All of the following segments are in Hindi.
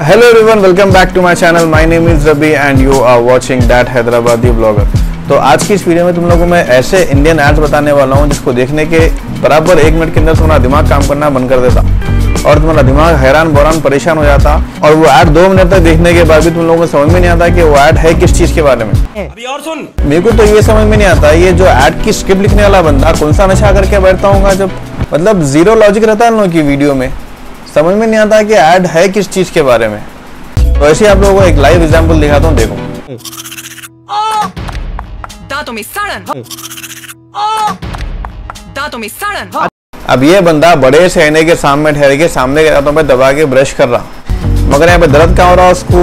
Hello everyone, welcome back to my channel. My name is Rabi and you are watching that Hyderabadi blogger. तो आज की इस वीडियो में तुम लोगों को मैं ऐसे इंडियन एड्स बताने वाला हूँ जिसको देखने के बराबर 1 मिनट के अंदर तुम्हारा दिमाग काम करना बंद कर देता और तुम्हारा दिमाग हैरान बहरान परेशान हो जाता, और वो ऐड 2 मिनट तक देखने के बाद भी तुम लोगों को समझ में नहीं आता कि वो ऐड है किस चीज के बारे में। अभी और सुन, मेरे को तो ये समझ में नहीं आता ये जो ऐड की स्क्रिप्ट लिखने वाला बंदा कौन सा नशा करके बैठता होगा, जब मतलब जीरो लॉजिक रहता है उन लोगों की वीडियो में। समझ में नहीं आता कि ऐड है किस चीज के बारे में। तो ऐसे आप लोगों को एक लाइव एग्जांपल दिखाता हूँ, देखो। अब ये बंदा बड़े सहने के सामने ठहर के सामने के दांतों पे दबा के ब्रश कर रहा, मगर यहाँ पे दर्द कहाँ हो रहा, उसको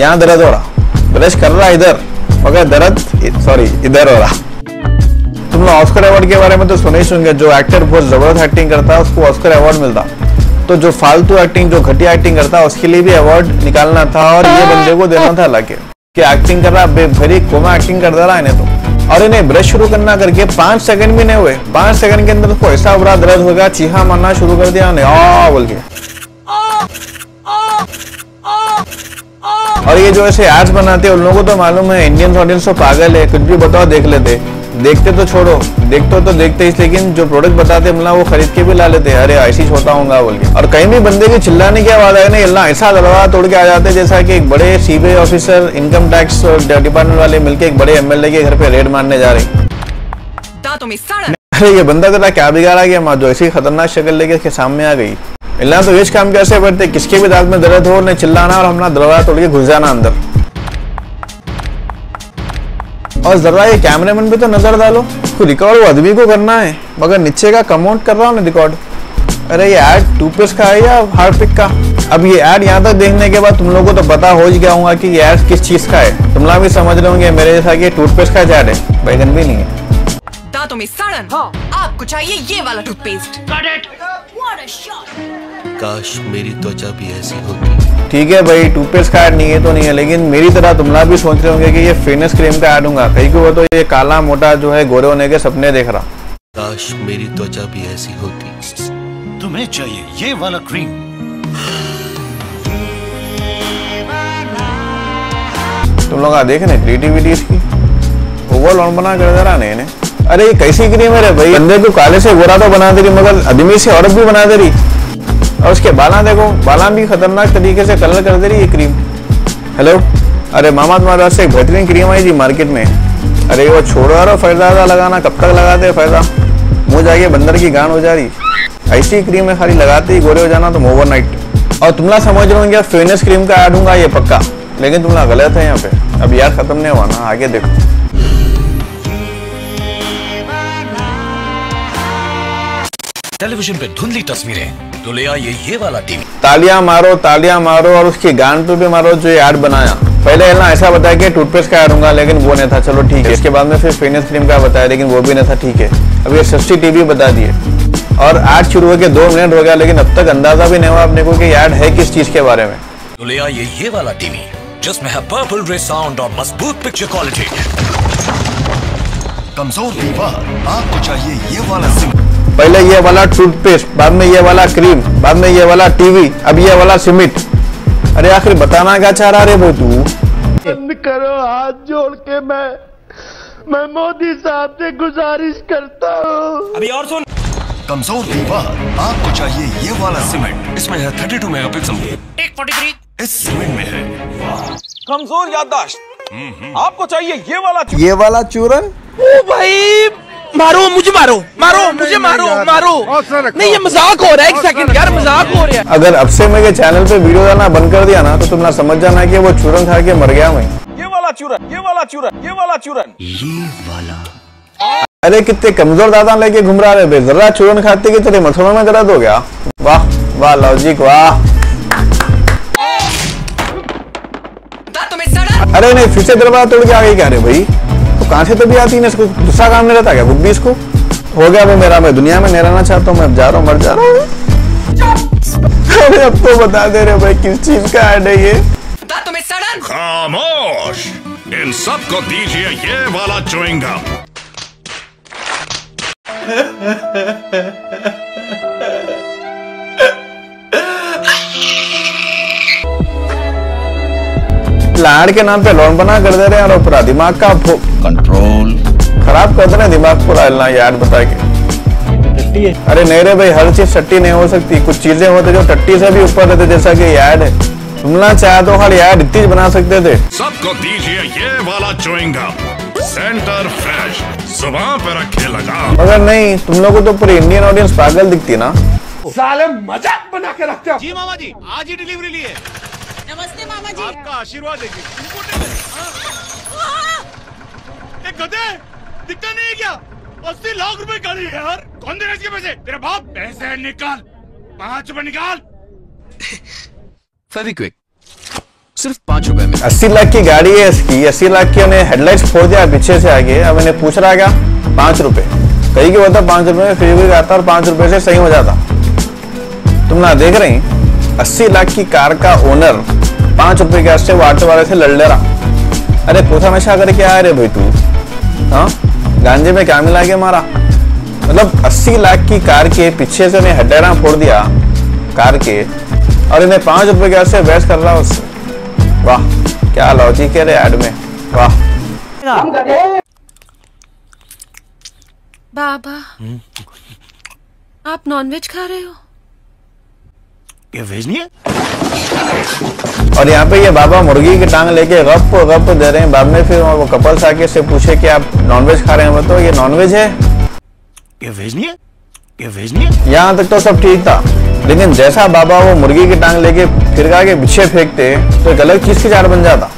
यहाँ दर्द हो रहा। ब्रश कर रहा इधर, मगर दर्द इधर हो रहा। तुम लोग ऑस्कर अवार्ड के बारे में तो सुने ही सुनगे, जो एक्टर बहुत जबरदस्त एक्टिंग करता है उसको ऑस्कर अवार्ड मिलता, तो जो फालतू एक्टिंग जो घटिया एक्टिंग करता है उसके लिए भी अवार्ड निकालना था और ये बंदे को देना था। हालांकि एक्टिंग कर रहा बेभरी कोमा एक्टिंग कर रहा है तो, और इन्हें ब्रश शुरू करना करके 5 सेकंड भी नहीं हुए, 5 सेकंड के अंदर उसको ऐसा बुरा दर्द होगा, चीखा मारना शुरू कर दिया बोल के। और ये जो ऐसे एड्स बनाते हैं उन लोगों को तो मालूम है इंडियन ऑडियंस तो पागल है, कुछ भी बताओ देख लेते, देखते तो छोड़ो, देखते तो देखते ही, लेकिन जो प्रोडक्ट बताते हैं वो खरीद के भी ला लेते हैं। अरे ऐसी छोटा होगा बोल के। और कहीं भी बंदे की चिल्लाने की आवाज आए ना, ऐसा दरवाजा तोड़ के आ जाते जैसा कि एक बड़े CBI officer, income tax department वाले मिलके एक बड़े एमएलए के घर पे रेड मारने जा रहे। अरे ये बंदा तेरा क्या बिगाड़ा गया माँ, जो ऐसी खतरनाक शक्ल लेके सामने आ गई। इल्ला तो ये काम कैसे करते, किसके भी दांत में दर्द हो न चिल्लाना और हमारा दरवाजा तोड़ के घुस जाना अंदर। और जरा ये कैमरामैन भी तो नजर डालो, रिकॉर्ड वो आदमी को करना है, मगर नीचे का कमाउंट कर रहा हूँ ना रिकॉर्ड। अरे ये ऐड टूथपेस्ट का है या हार्ड पिक का। अब ये ऐड यहाँ तक देखने के बाद तुम लोगों को तो पता हो ही गया होगा कि ये ऐड किस चीज का है। तुम लोग भी समझ रहे होंगे मेरे जैसा कि टूथपेस्ट का ऐड है, बैगन भी नहीं है। दांतों में सड़न हो, आपको चाहिए ये वाला टूथपेस्ट। काश मेरी त्वचा भी ऐसी होती। ठीक है भाई, टूथपेस्ट का ऐड नहीं है तो नहीं है, लेकिन मेरी तरह तुम लोग भी सोच रहे होंगे कि ये फेयरनेस क्रीम का ऐड होगा। कहीं को तो ये काला मोटा जो है गोरे होने के सपने देख रहा। काश मेरी त्वचा भी ऐसी होती। तुम्हें चाहिए ये वाला क्रीम। तुम लोग देख रहे क्रिएटिविटी इसकी ओवरऑल ऑन बना कर जरा नहीं। अरे ये कैसी क्रीम है रे भाई, बंदे को काले से गोरा तो बना दे रही मगर आदमी से औरत भी बना दे रही, और उसके बाला देखो, बाला भी खतरनाक तरीके से कलर कर दे रही ये क्रीम। हेलो, अरे मामा तुम्हारा से एक बेहतरीन क्रीम आई थी मार्केट में, अरे वो छोड़ो रो फायदा लगाना, कब तक लगाते हो फायदा, मुँह जाके बंदर की गांड हो जा रही। ऐसी क्रीम है खाली लगाते ही गोरे हो जाना तुम ओवरनाइट। और तुम लोग समझ रहे होंगे फेयरनेस क्रीम का ऐड होगा ये पक्का, लेकिन तुम लोग गलत है यहाँ पे। अब यार खत्म नहीं हुआ ना, आगे देखो। टेलीविजन पे धुंधली तस्वीरें तो ले आइए ये वाला टीवी। तालियां मारो और उसकी गांड पे भी मारो जो ये ऐड बनाया। पहले ना ऐसा बताया कि टूथपेस्ट का ऐड होगा लेकिन वो नहीं था, चलो ठीक है। इसके बाद में फिर फेयरनेस क्रीम का बताया लेकिन वो भी नहीं था, ठीक है। अब ये सस्ती टीवी बता दिए और ऐड शुरू होकर 2 मिनट हो गया, लेकिन अब तक अंदाजा भी नहीं हुआ अपने को कि ऐड है किस चीज के बारे में। तो ले आइए ये वाला टीवी जिसमें है पर्पल रे साउंड और मजबूत पिक्चर क्वालिटी। कमजोर दीवार, आपको चाहिए ये वाला सिम। पहले ये वाला टूथपेस्ट, बाद में ये वाला क्रीम, बाद में ये वाला टीवी, अब ये वाला सीमेंट। अरे आखिर बताना क्या चाह रहा रे बोतू। बंद करो, हाथ जोड़ के मैं मोदी साहब से गुजारिश करता हूँ। अभी और सुन, कमजोर दीवार, आपको चाहिए ये वाला सीमेंट। इसमें है 32 मेगापिक्सल, 143 इस सीमेंट में है। कमजोर याददाश्त, आपको चाहिए ये वाला चूरन। ओ भाई मारो मुझे, मारो नहीं, ये मजाक हो रहा है। एक सेकंड यार, मजाक हो रहा है। अगर अब से मेरे चैनल पे वीडियो डालना बंद कर दिया ना तो तुम ना समझ जाना कि वो चूरन खा के मर गया मैं। ये वाला चूरन। अरे कितने कमजोर दादा लेके घूम रहा है, जरा चूरन खाते कि तेरे मसलों में दर्द हो गया। वाह वाह लॉजिक, वाह। अरे नहीं, फिर से दरवाजा तोड़ के आ गई क्या रे भाई, कहाँ से तो भी आती है, इसको दूसरा काम नहीं रहता क्या, खुद भी इसको हो गया वो मेरा, मैं दुनिया में नहीं रहना चाहता हूँ, मैं अब जा रहा हूँ, मर जा रहा हूँ। अरे अब तो बता दे रहे भाई किस चीज का ऐड है ये। खामोश, इन सब को दीजिए ये वाला चुइंग गम। लाड़ के नाम पे लोन बना कर दे रहे हैं और पूरा दिमाग का कंट्रोल खराब कर दे रहे हैं, दिमाग पूरा हिलना यार बता के टट्टी है। अरे नहीं रे भाई, हर चीज टट्टी नहीं हो सकती, कुछ चीजें होते जो टट्टी से भी ऊपर रहते, जैसा कि यार्ड है। तुमना चाहे तो हर यार्ड इतनी बना सकते थे। सबको दीजिए ये वाला चुइंग गम सेंटर फ्रेश, सुबह पर रखे लगा। मगर नहीं, तुम लोगों को तो पूरी इंडियन ऑडियंस पागल दिखती ना साले, मजाक बना के रखते हो। जी मामा जी, आज ही डिलीवरी ली है। नमस्ते मामा जी, आपका आशीर्वाद देखिए। गधे दिखता नहीं है क्या? 80 लाख रुपए का है यार, कौन देगा इसके पैसे? तेरा बाप पैसे निकाल, 5 रुपए निकाल। वेरी क्विक, सिर्फ 5 रुपए में 80 लाख की गाड़ी है इसकी। 80 लाख की उन्हें हेडलाइट फोड़ दिया पीछे से आगे। अब इन्हें पूछ रहा क्या 5 रुपए? कहीं के होता 5 रुपए में फिर आता और 5 रुपए से सही हो जाता। तुम ना देख रही 80 लाख की कार का ओनर 5 रुपए के आस्ते वो ऑटो वाले से लड़ ले रहा। अरे कोथा नशा करके आया रे भाई तू, हाँ गांजे में क्या मिला के मारा? मतलब 80 लाख की कार के पीछे से उन्हें हड्डेरा फोड़ दिया कार के, और इन्हें 5 रुपए के आस्ते बहस कर रहा उससे। वाह क्या लॉजिक है रे ऐड में, वाह। बाबा आप नॉनवेज खा रहे हो? ये वेज नहीं है। और यहाँ पे ये बाबा मुर्गी की टांग लेके गप गप दे रहे हैं। बाद में फिर वो कपल्स आके से पूछे कि आप नॉनवेज खा रहे हैं, बताओ ये नॉनवेज है? ये वेज नहीं है, ये वेज नहीं है। यहाँ तक तो सब ठीक था, लेकिन जैसा बाबा वो मुर्गी की टांग लेके फिर के पीछे फेंकते तो एक अलग चीज की चार बन जाता।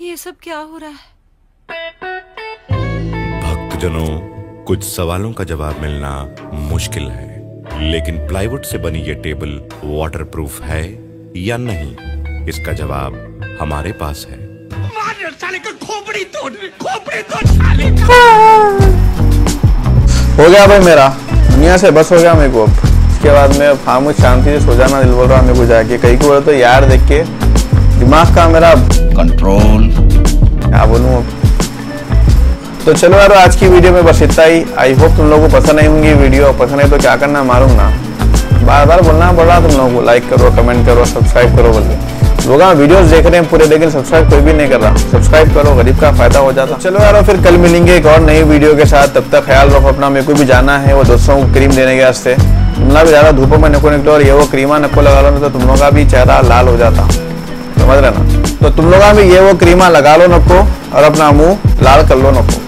ये सब क्या हो रहा है? भक्तजनों, कुछ सवालों का जवाब मिलना मुश्किल है, लेकिन प्लाईवुड से बनी ये टेबल वाटरप्रूफ है या नहीं, इसका जवाब हमारे पास है। हो गया भाई मेरा, दुनिया से बस हो गया मेरे को। अब इसके बाद मैं खामोश शांति से सो जाना दिल बोल रहा मेरे को जाके। कहीं को तो यार देख के दिमाग का मेरा कंट्रोल क्या बोलूं। तो चलो यार, आज की वीडियो में बस इतना ही। आई होप तुम लोगों को पसंद नहीं होंगी वीडियो। पसंद है तो क्या करना, मारूंगा। बार बार बोलना पड़ रहा तुम लोगों को, लाइक करो, कमेंट करो, सब्सक्राइब करो बोल के। लोग वीडियोस देख रहे हैं पूरे, लेकिन सब्सक्राइब कोई भी नहीं कर रहा। सब्सक्राइब करो, गरीब का फायदा हो जाता। चलो यार, फिर कल मिलेंगे एक और नई वीडियो के साथ। तब तक ख्याल रखो अपना। मेरे को भी जाना है वो दोस्तों को क्रीम देने के वास्ते। तुम लोग ज्यादा धूपों में नको निकलो, और ये वो क्रीमा नको लगा लो, तो तुम लोगों का भी चेहरा लाल हो जाता, समझ रहे ना? तो तुम लोग भी ये वो क्रीमा लगा लो नको, और अपना मुँह लाल कर लो नको।